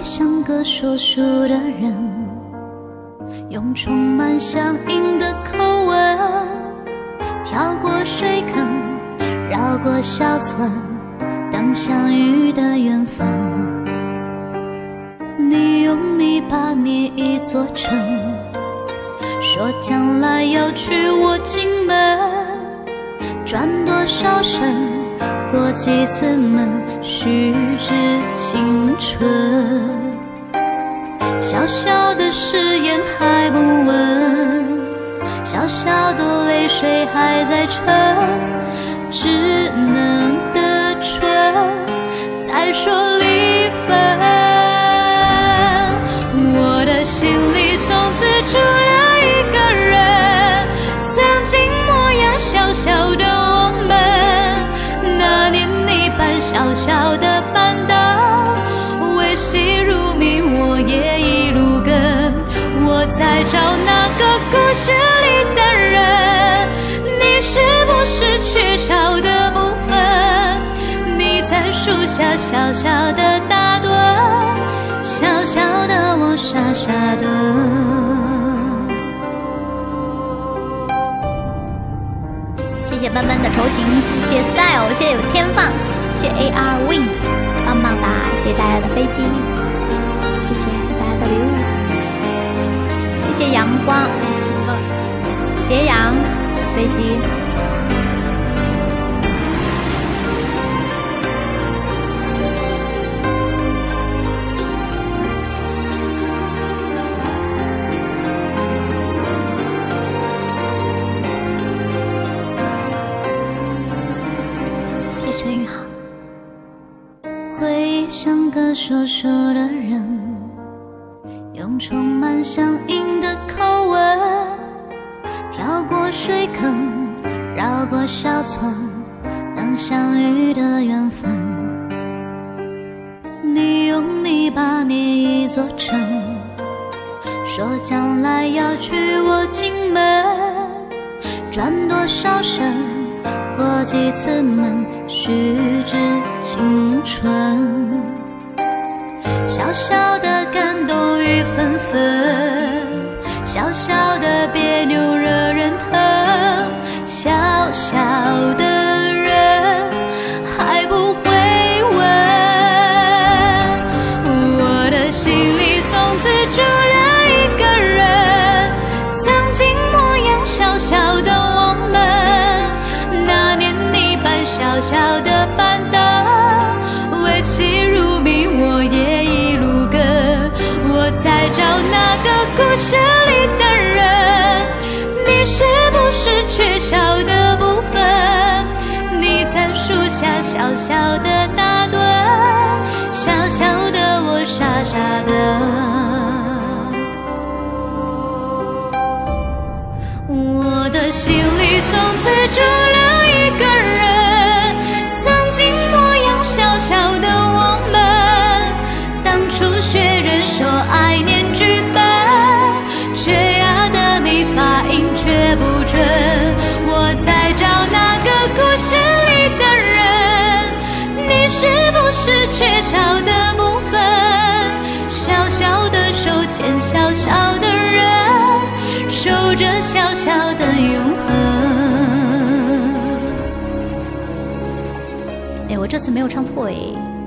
会像个说书的人，用充满乡音的口吻，跳过水坑，绕过小村，等相遇的缘分。你用泥巴捏一座城，说将来要娶我进门，转多少身。 过几次门，虚掷青春。小小的誓言还不稳，小小的泪水还在撑，稚嫩的唇在说离分。我的心里从此住了一个人，曾经模样小小的我们。 那年你搬小小的板凳，为戏入迷，我也一路跟。我在找那个故事里的人，你是不是缺少的部分？你在树下小小的打盹，小小的我傻傻的。谢谢班班的柔情。 谢谢 Style， 谢谢有天放，谢谢 AR Wing， 棒棒哒！谢谢大家的飞机，谢谢大家的礼物，谢谢阳光，斜阳飞机，说书的人，用充满乡音的口吻，跳过水坑，绕过小村，等相遇的缘分。你用泥巴捏一座城，说将来要娶我进门，转多少身，过几次门，虚掷青春。 小小的感动雨纷纷，小小的别扭惹人疼，小小的人还不会问。我的心里从此住了一个人，曾经模样小小的我们，那年你搬小小的板凳，为戏入迷，我也。 在找那个故事里的人，你是不是缺少的部分？你在树下小小的打盹，小小的我傻傻的。我的心里从此住了一个人，曾经模样小小的我们，当初学人说爱。 我在找那个故事里的人，你是不是缺少的部分？小小的手牵小小的人，守着小小的永恒。哎，我这次没有唱错哎。